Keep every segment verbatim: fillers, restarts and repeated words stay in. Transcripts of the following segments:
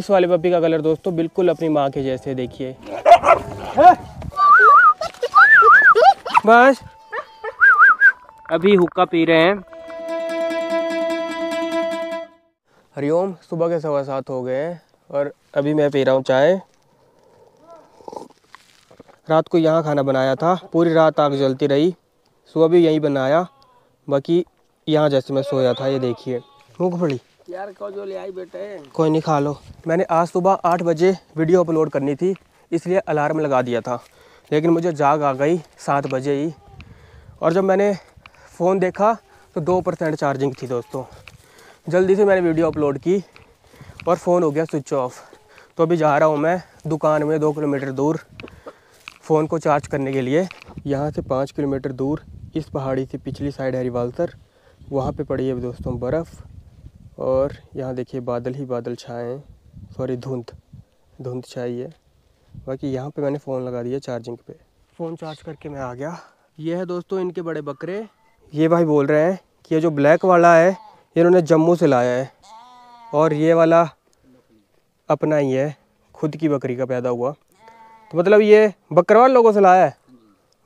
इस वाले पप्पी का कलर दोस्तों बिल्कुल अपनी माँ के जैसे, देखिए। बस अभी हुक्का पी रहे हैं। हरिओम, सुबह के सवा सात हो गए और अभी मैं पी रहा हूँ चाय। रात को यहाँ खाना बनाया था, पूरी रात आग जलती रही, सुबह भी यहीं बनाया, बाकी यहाँ जैसे मैं सोया था। ये देखिए मूंगफली यार जो ले आई बेटे, कोई नहीं खा लो। मैंने आज सुबह आठ बजे वीडियो अपलोड करनी थी इसलिए अलार्म लगा दिया था, लेकिन मुझे जाग आ गई सात बजे ही, और जब मैंने फ़ोन देखा तो दो परसेंट चार्जिंग थी दोस्तों। जल्दी से मैंने वीडियो अपलोड की और फ़ोन हो गया स्विच ऑफ। तो अभी जा रहा हूँ मैं दुकान में, दो किलोमीटर दूर फ़ोन को चार्ज करने के लिए। यहाँ से पाँच किलोमीटर दूर इस पहाड़ी से पिछली साइड हरिवाल सर, वहाँ पे पड़ी है दोस्तों बर्फ़। और यहाँ देखिए बादल ही बादल छाए हैं, सॉरी धुंध धुंध छाई है। बाकी यहाँ पे मैंने फ़ोन लगा दिया चार्जिंग पे, फ़ोन चार्ज करके मैं आ गया। ये है दोस्तों इनके बड़े बकरे। ये भाई बोल रहे हैं कि ये जो ब्लैक वाला है इन्होंने जम्मू से लाया है, और ये वाला अपना ही है, खुद की बकरी का पैदा हुआ। तो मतलब ये बकरवाल लोगों से लाया है,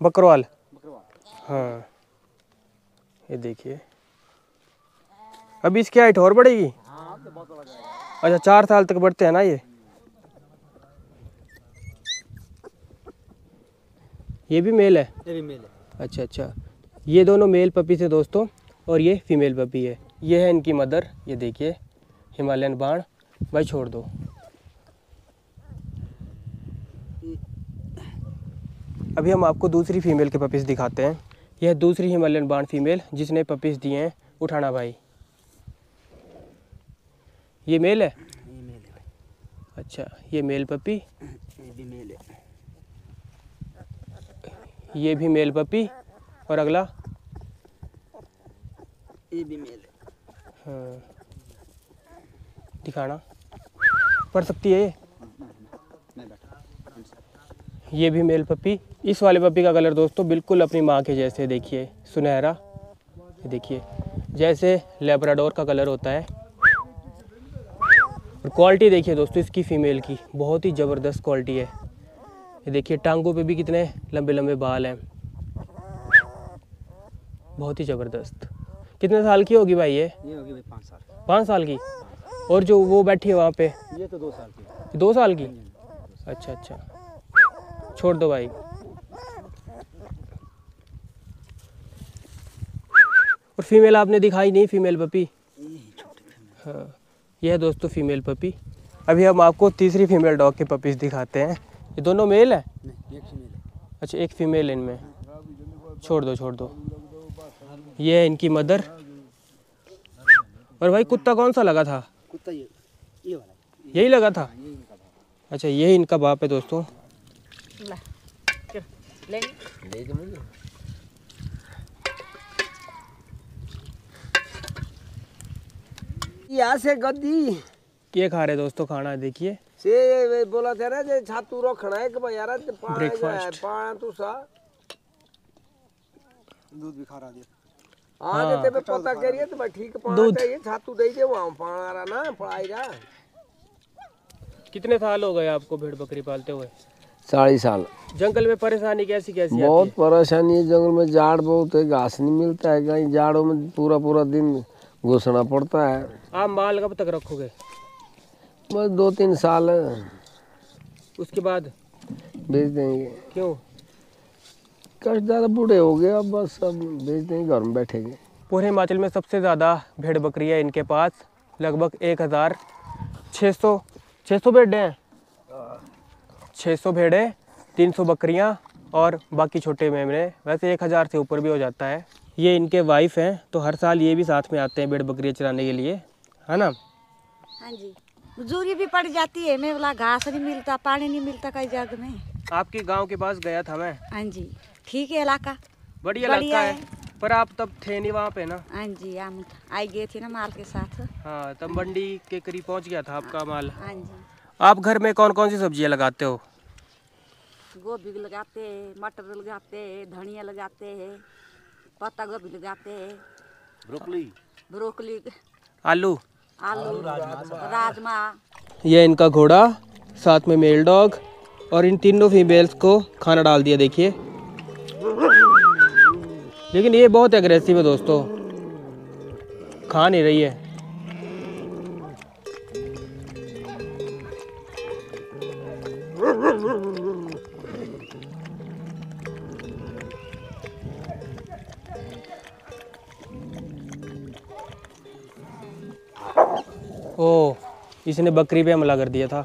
बकरवाल, हाँ। ये देखिए अभी इसकी हाइट और बढ़ेगी। अच्छा, चार साल तक बढ़ते हैं ना ये। ये भी मेल है, ये भी मेल है। अच्छा अच्छा, ये दोनों मेल पपी थे दोस्तों और ये फीमेल पपी है। ये है इनकी मदर, ये देखिए हिमालयन बाण। भाई छोड़ दो, अभी हम आपको दूसरी फीमेल के पपीज़ दिखाते हैं। यह दूसरी हिमालयन बाण फीमेल जिसने पपीज़ दिए हैं। उठाना भाई, ये मेल है, ये मेल है। अच्छा, ये मेल पपी, ये भी मेल है, ये भी मेल पपी, और अगला ये भी मेल है, हाँ। दिखाना पड़ सकती है। ये भी मेल पपी। इस वाले पपी का कलर दोस्तों बिल्कुल अपनी माँ के जैसे, देखिए सुनहरा, देखिए जैसे लैब्राडोर का कलर होता है। और क्वालिटी देखिए दोस्तों इसकी फीमेल की, बहुत ही ज़बरदस्त क्वालिटी है। ये देखिए टांगों पे भी कितने लंबे लंबे बाल हैं, बहुत ही ज़बरदस्त। कितने साल की होगी भाई ये? ये होगी भाई पाँच साल की। पाँच साल की। और जो वो बैठी है वहाँ पे, ये तो दो साल की। दो साल की? अच्छा अच्छा, छोड़ दो भाई। और फीमेल आपने दिखाई नहीं, फीमेल पपी, हाँ। यह है दोस्तों फीमेल पपी। अभी हम आपको तीसरी फीमेल डॉग के पपीज़ दिखाते हैं। ये दोनों मेल है? नहीं, एक फीमेल है। अच्छा, एक फीमेल इनमें, छोड़ दो छोड़ दो। ये है इनकी मदर। और भाई कुत्ता कौन सा लगा था? कुत्ता ये ये वाला, यही लगा था। अच्छा, यही इनका बाप है दोस्तों। यहाँ से गद्दी क्या खा रहे दोस्तों, खाना देखिए। से बोला था ना छातू रखना है कि भाई यार ब्रेकफास्ट तू सा दूध भी खा रहा है। हाँ, तेरे पे पता करिए तो भाई ठीक पाना चाहिए, छातू दे दे वहां पाना रहा ना पड़ाएगा। कितने साल हो गए आपको भेड़ बकरी पालते हुए? चालीस साल। जंगल में परेशानी कैसी कैसी आती है? बहुत परेशानी है जंगल में, जाड़ बहुत है, घास नहीं मिलता है कहीं, जाड़ों में पूरा पूरा दिन घुसना पड़ता है। आप माल कब तक रखोगे? बस दो तीन साल, उसके बाद बेच देंगे। क्यों? कष्ट ज़्यादा बूढ़े हो गए, अब बस अब बेच देंगे, घर में बैठेंगे। पूरे हिमाचल में सबसे ज़्यादा भेड़ बकरी है इनके पास, लगभग एक हज़ार छः सौ छः सौ भेड़े हैं, छः सौ भेड़े, तीन सौ बकरियाँ और बाकी छोटे मेमने। वैसे एक हज़ार से ऊपर भी हो जाता है। ये इनके वाइफ हैं, तो हर साल ये भी साथ में आते हैं भेड़ बकरियाँ चराने के लिए, है ना? हाँ जी, मजदूरी भी पड़ जाती है, मैं बोला घास नहीं मिलता, पानी नहीं मिलता कई जगह में। आपके गांव के पास गया था मैं। हाँ जी, ठीक है, इलाका बढ़िया इलाका है, पर आप तब थे नहीं वहाँ पे ना? हाँ जी, हम आई गए थे ना माल के साथ। हाँ, तब मंडी के करीब पहुँच गया था आपका माल। हाँ जी। आप घर में कौन कौन सी सब्जियाँ लगाते हो? गोभी लगाते है, मटर लगाते है, धनिया लगाते है, पत्ता गोभी लगाते हैं, ब्रोकली ब्रोकली आलू आलू राजमा, राजमा यह इनका घोड़ा, साथ में मेल डॉग, और इन तीनों फीमेल्स को खाना डाल दिया। देखिए, लेकिन ये बहुत एग्रेसिव है दोस्तों, खा नहीं रही है। ओ, इसने बकरी पे हमला कर दिया था।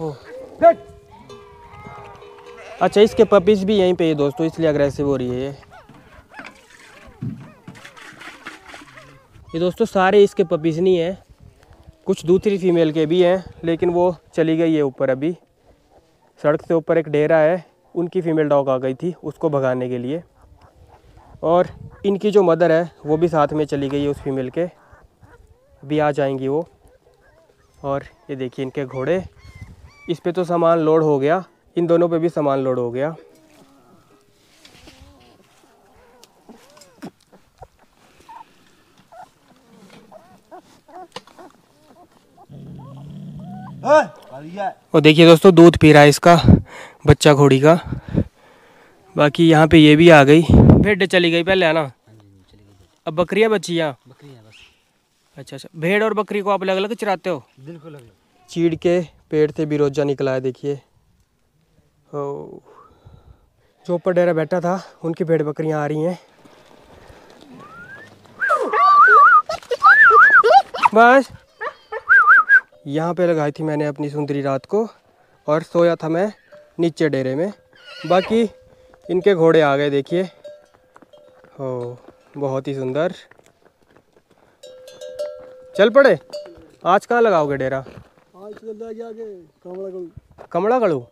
ओ, अच्छा, इसके पपीज भी यहीं पे है दोस्तों, इसलिए अग्रेसिव हो रही है ये। ये दोस्तों सारे इसके पपीज नहीं हैं, कुछ दूसरी फीमेल के भी हैं, लेकिन वो चली गई है ऊपर। अभी सड़क से ऊपर एक डेरा है, उनकी फीमेल डॉग आ गई थी उसको भगाने के लिए, और इनकी जो मदर है वो भी साथ में चली गई है उस फीमेल के। अभी आ जाएंगी वो। और ये देखिए इनके घोड़े, इस पे तो सामान लोड हो गया, इन दोनों पे भी सामान लोड हो गया। और देखिए दोस्तों दूध पी रहा है इसका बच्चा घोड़ी का। बाकी यहाँ पे ये भी आ गई, भेड़ चली गई पहले है ना, अब बकरियाँ बची यहाँ। अच्छा अच्छा, भेड़ और बकरी को आप अलग अलग चराते हो? बिल्कुल अलग। चीड़ के पेड़ से बिरोजा निकला है देखिए। ओ, जो ऊपर डेरा बैठा था उनकी भेड़ बकरियां आ रही हैं। बस यहाँ पे लगाई थी मैंने अपनी सुंदरी रात को, और सोया था मैं नीचे डेरे में। बाकी इनके घोड़े आ गए देखिए। ओ, बहुत ही सुंदर। चल पड़े। आज कहाँ लगाओगे डेरा? कमड़ा गलू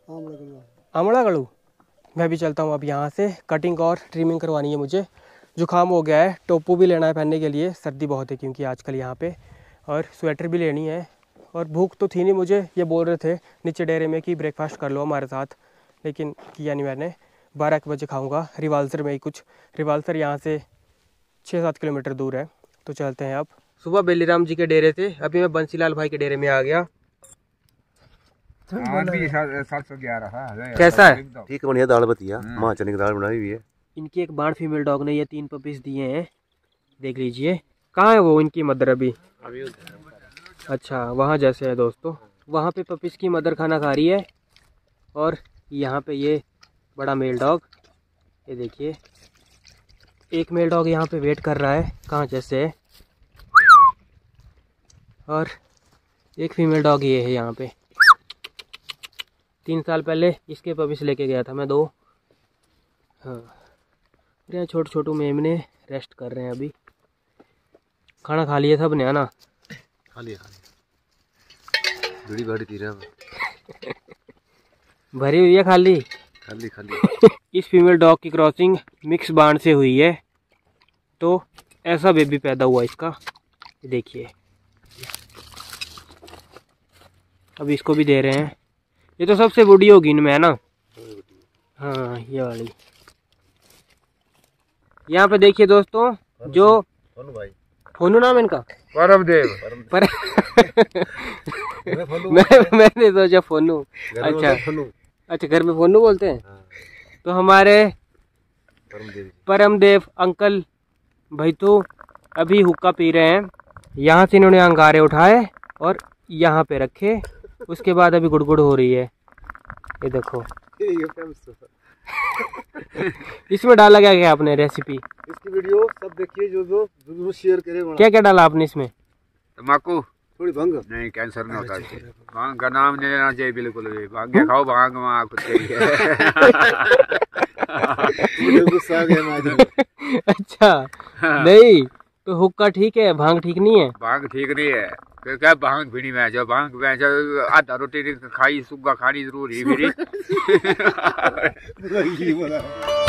आमड़ा गलू। मैं भी चलता हूँ अब यहाँ से, कटिंग और ट्रिमिंग करवानी है मुझे, जुकाम हो गया है। टोपू भी लेना है पहनने के लिए, सर्दी बहुत है क्योंकि आजकल यहाँ पे, और स्वेटर भी लेनी है। और भूख तो थी नहीं मुझे, ये बोल रहे थे नीचे डेरे में कि ब्रेकफास्ट कर लो हमारे साथ, लेकिन किया नहीं मैंने। बारह एक बजे खाऊँगा रिवाल्सर में ही कुछ। रिवाल्सर यहाँ से छः सात किलोमीटर दूर है। तो चलते हैं अब। सुबह बेलीराम जी के डेरे से अभी मैं बंसीलाल भाई के डेरे में आ गया। कैसा है? ठीक है, दाल बतिया, मां चने की दाल बनाई हुई है। इनकी एक बाढ़ फीमेल डॉग ने ये तीन पपीज दिए हैं, देख लीजिए। कहाँ है वो इनकी मदर? अभी अभी अच्छा वहाँ जैसे है दोस्तों, वहाँ पे पपीज की मदर खाना खा रही है, और यहाँ पे ये बड़ा मेल डॉग, ये देखिए एक मेल डॉग यहाँ पे वेट कर रहा है, कहाँ जैसे है, और एक फीमेल डॉग ये है यहाँ पे। तीन साल पहले इसके पपीस लेके गया था मैं दो। हाँ, यहाँ छोटे छोटू मेमने रेस्ट कर रहे हैं अभी। खाना खा लिया सब ने है ना? खा लिया खा लिया, बड़ी बड़ी पी रहा भरी हुई है। खाली खाली खाली। इस फीमेल डॉग की क्रॉसिंग मिक्स बांड से हुई है, तो ऐसा बेबी पैदा हुआ इसका, देखिए। अब इसको भी दे रहे हैं। ये तो सबसे बूढ़ी होगी इनमें है ना? हाँ, ये वाली। यहाँ पे देखिए दोस्तों, जो फोनू नाम इनका, परमदेव। पर... मैं, मैंने सोचा फोनू। अच्छा अच्छा, घर में फोनू बोलते हैं। हाँ। तो हमारे परमदेव अंकल भैतू अभी हुक्का पी रहे हैं। यहाँ से इन्होंने अंगारे उठाए और यहाँ पे रखे, उसके बाद अभी गुड़गुड़ हो रही है। ये देखो, इसमें डाला क्या क्या आपने रेसिपी? इसकी वीडियो सब देखिए, जो जो जरूर शेयर करें। क्या क्या डाला आपने इसमें? तम्बाकू, थोड़ी भांग। नहीं, कैंसर में होता है। भांग का नाम नहीं लेना चाहिए बिल्कुल भी। भांग खाओ, भांग मां खुद के। अच्छा, नहीं तो हुक्का ठीक है, भांग ठीक नहीं है। भांग ठीक नहीं है, क्या भांग भी नहीं। मैं जो भांग में जो आधा रोटी खाई, सुग्गा खानी जरूरी है मेरी।